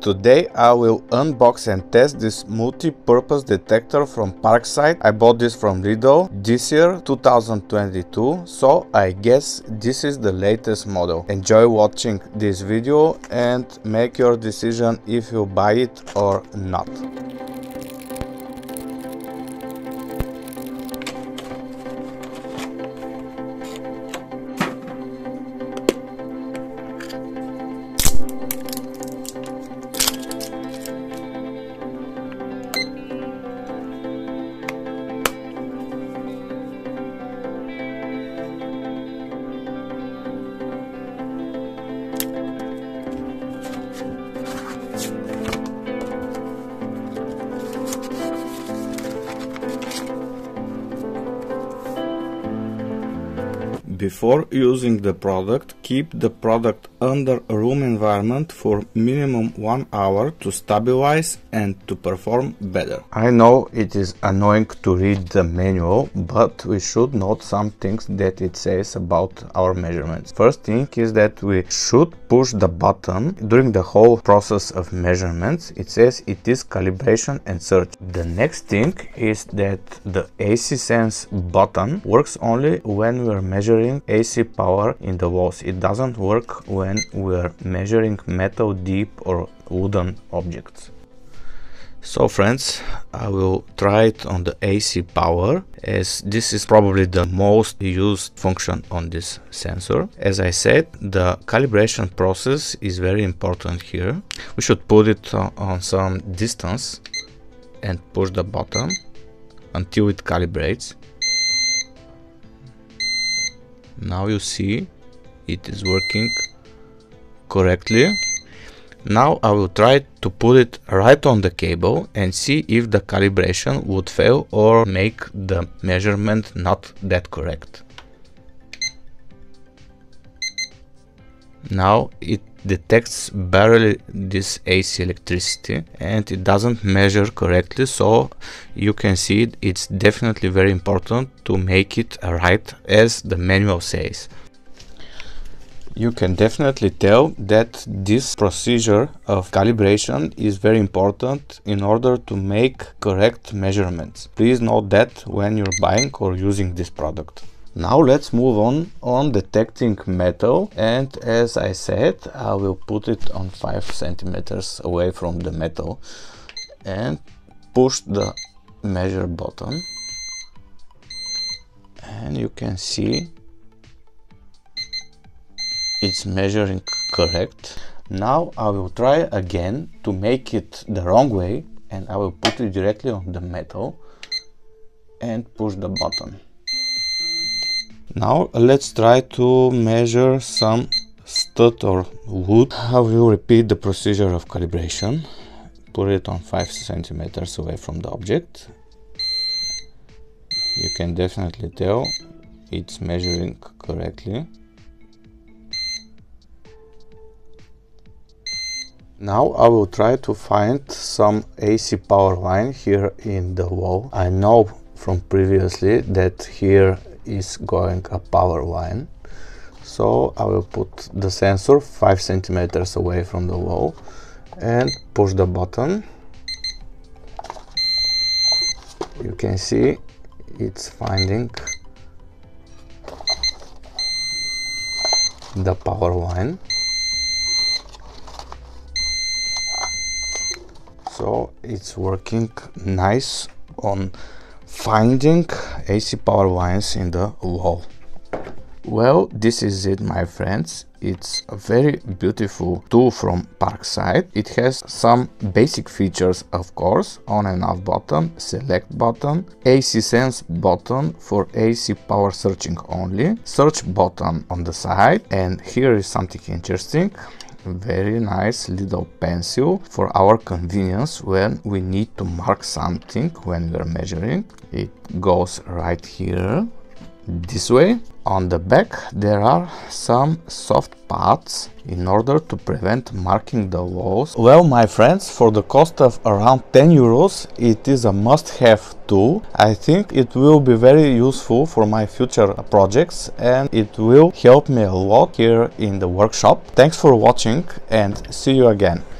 Today I will unbox and test this multi-purpose detector from Parkside. I bought this from Lidl this year, 2022, so I guess this is the latest model. Enjoy watching this video and make your decision if you buy it or not. Before using the product, keep the product under room environment for minimum 1 hour to stabilize and to perform better. I know it is annoying to read the manual, but we should note some things that it says about our measurements. First thing is that we should push the button during the whole process of measurements. It says it is calibration and search. The next thing is that the AC sense button works only when we are measuring AC power in the walls. It doesn't work when we're measuring metal, deep or wooden objects. So friends, I will try it on the AC power, as this is probably the most used function on this sensor. As I said, the calibration process is very important here. We should put it on some distance and push the button until it calibrates. Now you see it is working correctly. Now I will try to put it right on the cable and see if the calibration would fail or make the measurement not that correct. Now it detects barely this AC electricity and it doesn't measure correctly, so you can see it's definitely very important to make it right as the manual says. You can definitely tell that this procedure of calibration is very important in order to make correct measurements. Please note that when you're buying or using this product. Now let's move on detecting metal, and as I said, I will put it on 5 centimeters away from the metal and push the measure button, and you can see it's measuring correct. Now I will try again to make it the wrong way, and I will put it directly on the metal and push the button. Now let's try to measure some stud or wood. I will repeat the procedure of calibration. Put it on 5 centimeters away from the object. You can definitely tell it's measuring correctly. Now I will try to find some AC power line here in the wall. I know from previously that here is going a power line, so I will put the sensor 5 centimeters away from the wall and push the button. You can see it's finding the power line, so it's working nice on finding AC power lines in the wall. Well, this is it, my friends. It's a very beautiful tool from Parkside. It has some basic features, of course: on and off button, select button, AC sense button for AC power searching only, search button on the side, and here is something interesting. Very nice little pencil for our convenience when we need to mark something when we're measuring. It goes right here this way. On the back there are some soft pads in order to prevent marking the walls. Well, my friends, for the cost of around 10 euros, it is a must-have tool. I think it will be very useful for my future projects, and it will help me a lot here in the workshop. Thanks for watching and see you again.